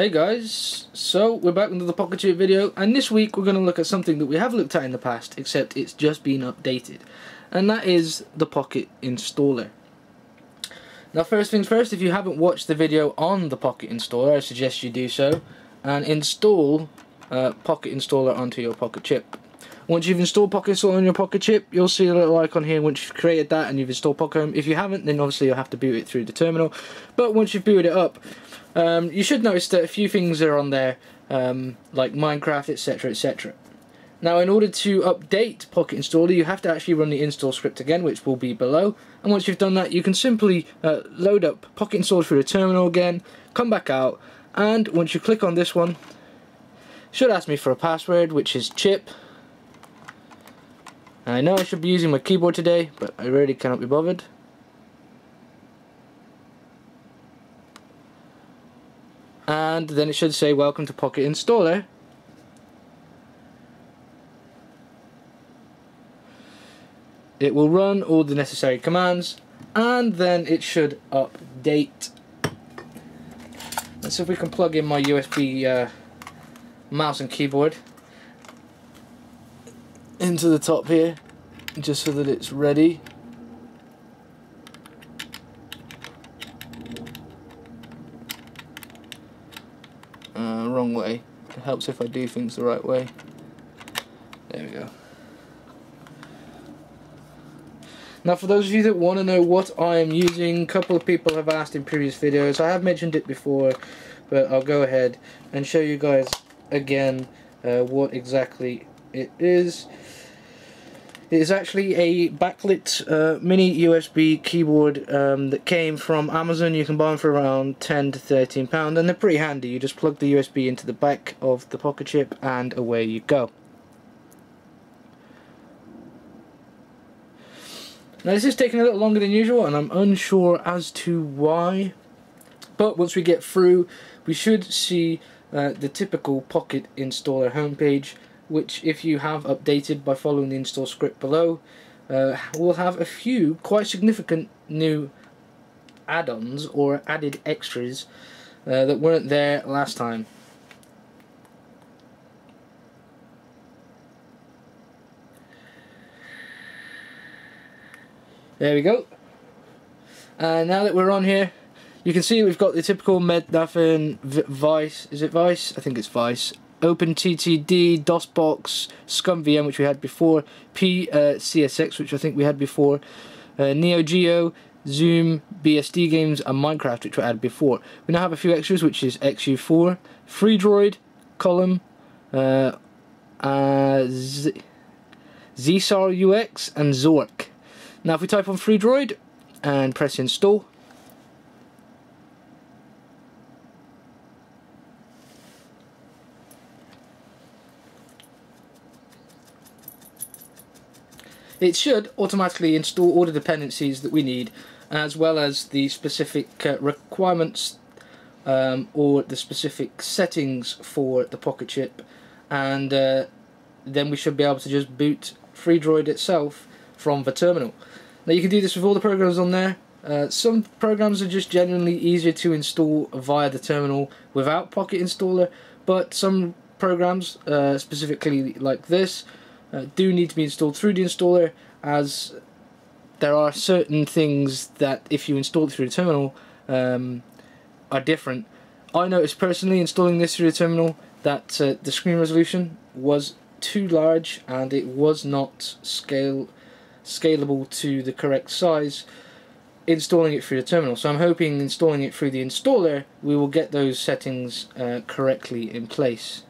Hey guys, so we're back into the Pocket Chip video, and this week we're going to look at something that we have looked at in the past, except it's just been updated, and that is the Pocket Installer. Now first things first, if you haven't watched the video on the Pocket Installer, I suggest you do so, and install Pocket Installer onto your Pocket Chip. Once you've installed Pocket Installer on your Pocket Chip, you'll see a little icon here once you've created that and you've installed Pocket Home. If you haven't, then obviously you'll have to boot it through the terminal, but once you've booted it up, you should notice that a few things are on there, like Minecraft, etc, etc. Now in order to update Pocket Installer, you have to actually run the install script again, which will be below, and once you've done that you can simply load up Pocket Installer through the terminal again, come back out, and once you click on this one, it should ask me for a password, which is chip. And I know I should be using my keyboard today, but I really cannot be bothered. And then it should say welcome to Pocket Installer, it will run all the necessary commands, and then it should update. Let's see if we can plug in my USB mouse and keyboard into the top here, just so that it's ready. Wrong way. It helps if I do things the right way. There we go. Now for those of you that want to know what I am using, a couple of people have asked in previous videos. I have mentioned it before, but I'll go ahead and show you guys again what exactly it is. It is actually a backlit mini USB keyboard that came from Amazon. You can buy them for around £10 to £13, and they're pretty handy. You just plug the USB into the back of the Pocket Chip and away you go. Now this is taking a little longer than usual and I'm unsure as to why, but once we get through we should see the typical Pocket Installer homepage, which if you have updated by following the install script below, will have a few quite significant new add-ons or added extras that weren't there last time. There we go. And now that we're on here, you can see we've got the typical Mednafen, Vice, is it Vice? I think it's Vice. OpenTTD, DOSBox, ScumVM, which we had before, PCSX, which I think we had before, Neo Geo, Zoom, BSD Games, and Minecraft, which we had before. We now have a few extras, which is XU4, FreeDroid, Column, ZSARUX, and Zork. Now, if we type on FreeDroid and press install, it should automatically install all the dependencies that we need, as well as the specific requirements or the specific settings for the Pocket Chip, and then we should be able to just boot FreeDroid itself from the terminal. Now you can do this with all the programs on there. Some programs are just genuinely easier to install via the terminal without Pocket Installer, but some programs, specifically like this, do need to be installed through the installer, as there are certain things that if you install it through the terminal are different. I noticed personally installing this through the terminal that the screen resolution was too large and it was not scalable to the correct size installing it through the terminal, so I'm hoping installing it through the installer we will get those settings correctly in place.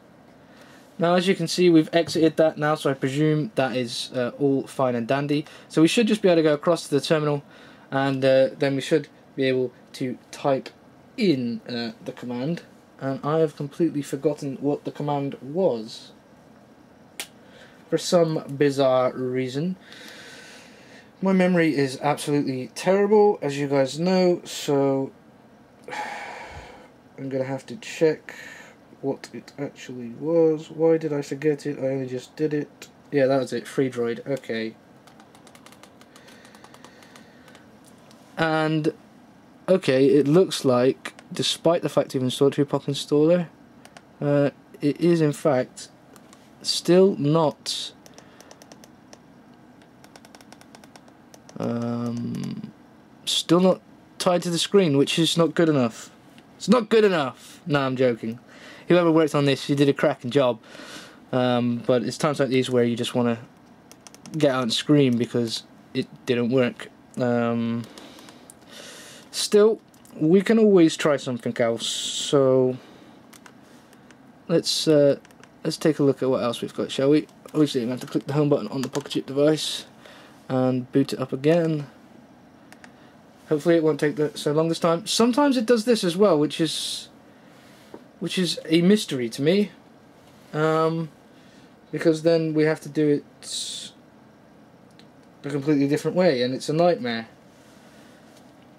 Now as you can see we've exited that now, so I presume that is all fine and dandy. So we should just be able to go across to the terminal and then we should be able to type in the command, and I have completely forgotten what the command was for some bizarre reason. My memory is absolutely terrible, as you guys know, so I'm going to have to check what it actually was. Why did I forget it? I only just did it. Yeah, that was it. FreeDroid. Okay. And okay, it looks like despite the fact you've installed through Pocket Installer, it is in fact still not tied to the screen, which is not good enough. It's not good enough. No, I'm joking. Whoever worked on this, you did a cracking job. But it's times like these where you just want to get out and scream because it didn't work. Still, we can always try something else. So let's take a look at what else we've got, shall we? Obviously, we have to click the home button on the Pocket Chip device and boot it up again. Hopefully it won't take so long this time. Sometimes it does this as well, which is a mystery to me, because then we have to do it a completely different way, and it's a nightmare.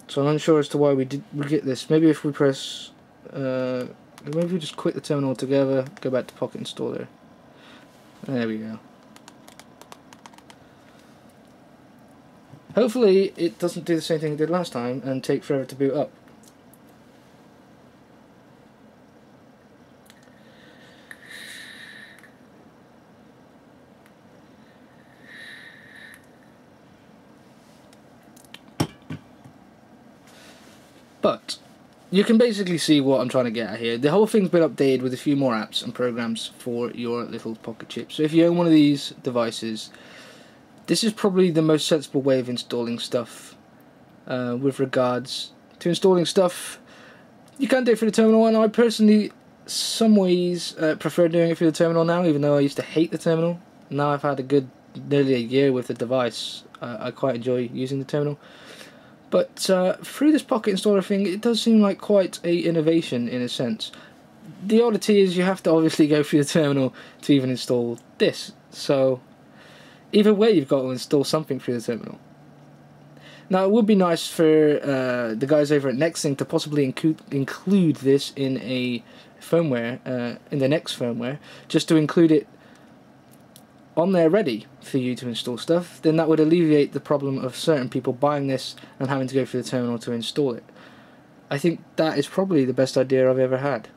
So I'm unsure as to why we get this. Maybe if we press, maybe we just quit the terminal altogether, go back to Pocket Installer. There we go. Hopefully it doesn't do the same thing it did last time and take forever to boot up. But you can basically see what I'm trying to get at here. The whole thing's been updated with a few more apps and programs for your little Pocket Chip. So if you own one of these devices, this is probably the most sensible way of installing stuff with regards to installing stuff. You can do it through the terminal, and I personally, some ways, prefer doing it through the terminal now, even though I used to hate the terminal. Now I've had a good, nearly a year with the device, I quite enjoy using the terminal. But through this Pocket Installer thing, it does seem like quite an innovation in a sense. The oddity is you have to obviously go through the terminal to even install this, so either way, you've got to install something through the terminal. Now, it would be nice for the guys over at Next Thing to possibly include this in a firmware, in the next firmware, just to include it on there ready for you to install stuff. Then that would alleviate the problem of certain people buying this and having to go through the terminal to install it. I think that is probably the best idea I've ever had.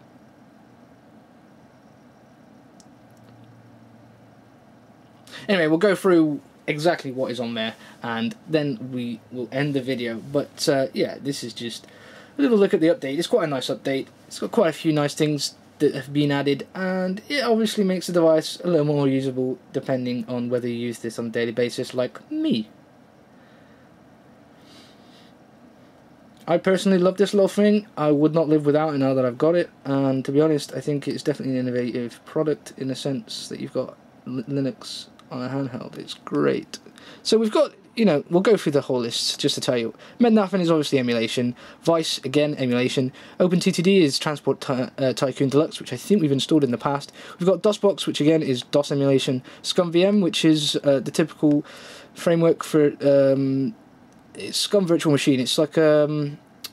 Anyway, we'll go through exactly what is on there, and then we will end the video. But yeah, this is just a little look at the update. It's quite a nice update. It's got quite a few nice things that have been added, and it obviously makes the device a little more usable depending on whether you use this on a daily basis like me. I personally love this little thing. I would not live without it now that I've got it, and to be honest, I think it's definitely an innovative product in the sense that you've got Linux on a handheld. It's great. So we've got, you know, we'll go through the whole list just to tell you. Mednafen is obviously emulation. Vice, again, emulation. OpenTTD is Transport Tycoon Deluxe, which I think we've installed in the past. We've got DOSBox, which again is DOS emulation. ScumVM, which is the typical framework for it's Scum Virtual Machine. It's like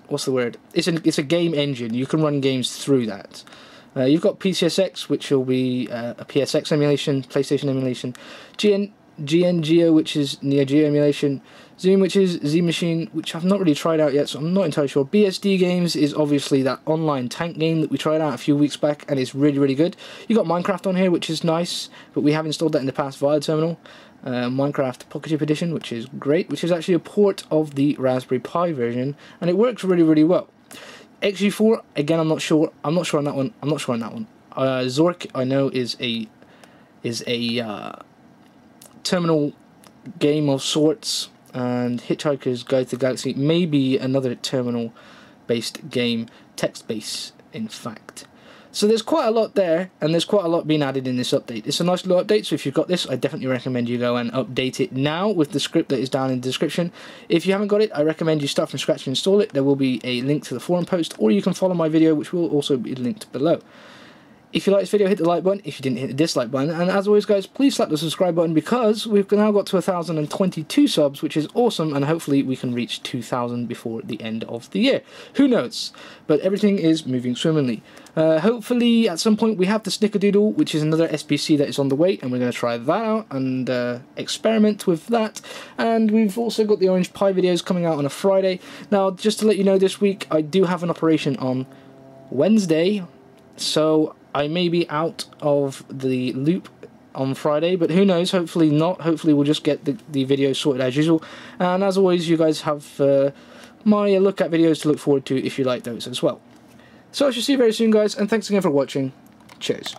what's the word? It's a game engine. You can run games through that. You've got PCSX, which will be a PSX emulation, PlayStation emulation, GN Geo, which is Neo Geo emulation, Zoom, which is Z Machine, which I've not really tried out yet, so I'm not entirely sure. BSD Games is obviously that online tank game that we tried out a few weeks back, and it's really, really good. You've got Minecraft on here, which is nice, but we have installed that in the past via terminal. Minecraft Pocket Chip Edition, which is great, which is actually a port of the Raspberry Pi version, and it works really, really well. XU4, again, I'm not sure on that one. Zork, I know, is a terminal game of sorts, and Hitchhiker's Guide to the Galaxy may be another terminal-based game, text-based, in fact. So there's quite a lot there, and there's quite a lot being added in this update. It's a nice little update, so if you've got this, I definitely recommend you go and update it now with the script that is down in the description. If you haven't got it, I recommend you start from scratch and install it. There will be a link to the forum post, or you can follow my video, which will also be linked below. If you like this video, hit the like button. If you didn't, hit the dislike button. And as always, guys, please slap the subscribe button, because we've now got to 1,022 subs, which is awesome, and hopefully we can reach 2,000 before the end of the year. Who knows? But everything is moving swimmingly. Hopefully, at some point, we have the Snickerdoodle, which is another SBC that is on the way, and we're going to try that out and experiment with that. And we've also got the Orange Pie videos coming out on a Friday. Now, just to let you know, this week, I do have an operation on Wednesday, so I may be out of the loop on Friday, but who knows, hopefully not. Hopefully we'll just get the video sorted as usual. And as always, you guys have my look at videos to look forward to if you like those as well. So I shall see you very soon, guys, and thanks again for watching. Cheers.